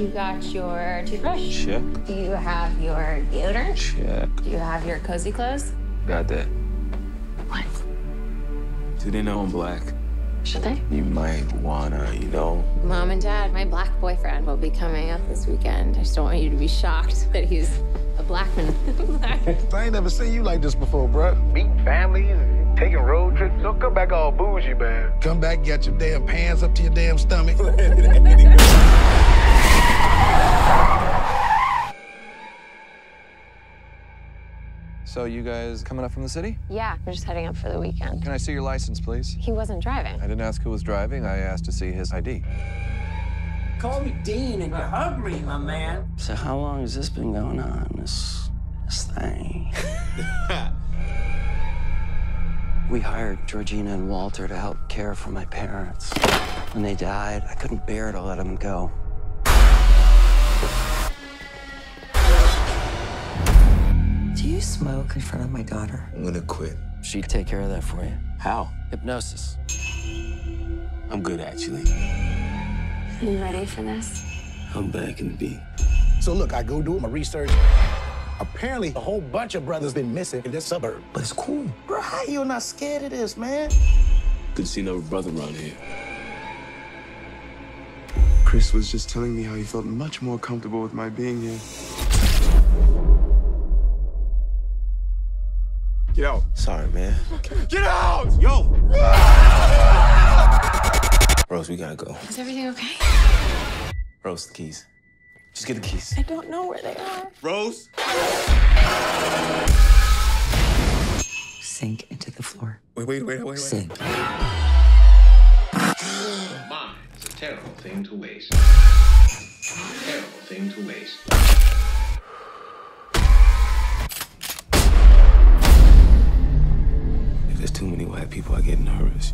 You got your toothbrush? Check. Do you have your deodorant? Check. Do you have your cozy clothes? Got that. What? Do they know I'm black? Should they? You might wanna, you know. Mom and Dad, my black boyfriend will be coming up this weekend. I just don't want you to be shocked that he's a black man. I ain't never seen you like this before, bruh. Meeting families, taking road trips. Don't come back all bougie, man. Come back, get your damn pants up to your damn stomach. So you guys coming up from the city? Yeah, we're just heading up for the weekend. Can I see your license, please? He wasn't driving. I didn't ask who was driving. I asked to see his ID. Call me Dean and you hug me, my man. So how long has this been going on, this thing? We hired Georgina and Walter to help care for my parents. When they died, I couldn't bear to let them go. You smoke in front of my daughter. I'm gonna quit. She'd take care of that for you. How? Hypnosis. I'm good, actually. Are you ready for this? I'm back in the beat. So look, I go do my research. Apparently, a whole bunch of brothers been missing in this suburb. But it's cool. Bro, how you not scared of this, man? Couldn't see no brother around here. Chris was just telling me how he felt much more comfortable with my being here. Get out. Sorry, man. Okay. Get out! Yo! Rose, we gotta go. Is everything okay? Rose, the keys. Just get the keys. I don't know where they are. Rose! Sink into the floor. Wait. Sink. Mine is a terrible thing to waste. Too many white people, I get nervous.